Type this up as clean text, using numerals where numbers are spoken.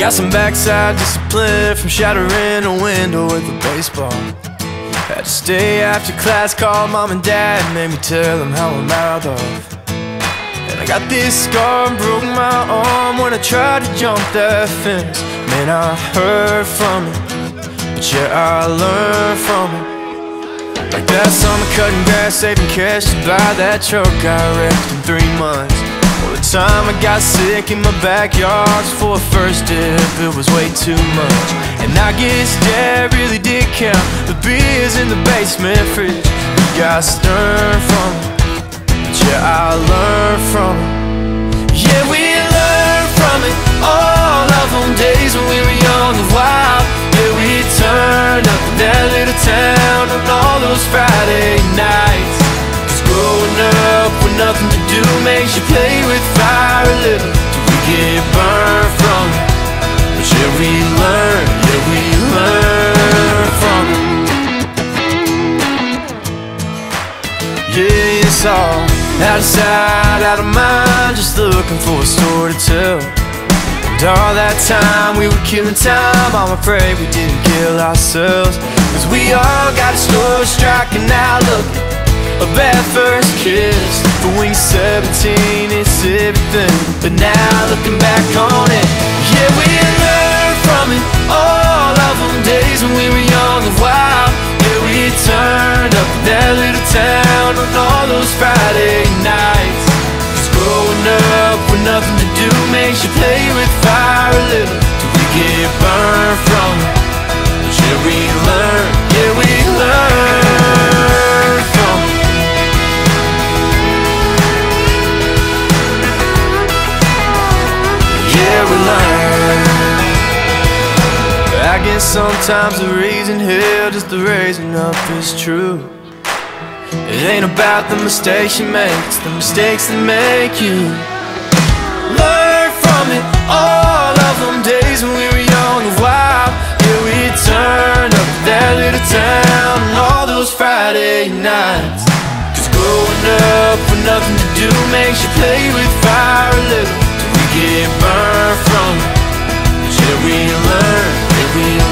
Got some backside discipline from shattering a window with a baseball. Had to stay after class, called mom and dad, made me tell them how I'm out of. And I got this scar and broke my arm when I tried to jump that fence. Man, I heard from it, but yeah, I learned from it. Like that summer cutting grass, saving cash to buy that truck I wrecked in 3 months. All the time I got sick in my backyard for a first dip, it was way too much. And I guess Dad really did count the beers in the basement fridge. You gotta learn from it, but yeah, I learned from it. Yeah, we learned from it. All of them days when we were young and wild. Yeah, we turned up in that little town on all those Friday nights. Cause growing up with nothing to do makes you play with fire a little till we get burned from it. But yeah we learn from it. Yeah, it's all out of sight, out of mind, just looking for a story to tell. And all that time we were killing time, I'm afraid we didn't kill ourselves. Cause we all got a story striking out, look, a bad first kiss. But when you're 17 it's everything, but now looking back on it, yeah we learned from it. All of them days when we were young and wild. Yeah we turned up in that little town on all those Friday nights. Just growing up with nothing to do makes you play with fire a little till we get burned from it. But yeah we learn from it. Yeah we learn. I guess sometimes the reason hell is the raising up is true. It ain't about the mistakes you make, it's the mistakes that make you. Learn from it. All of them days when we were young and wild. Yeah, we turned up that little town on all those Friday nights. Cause growing up with nothing to do makes you play with fire a little till we get burned from it. Yeah, we learn.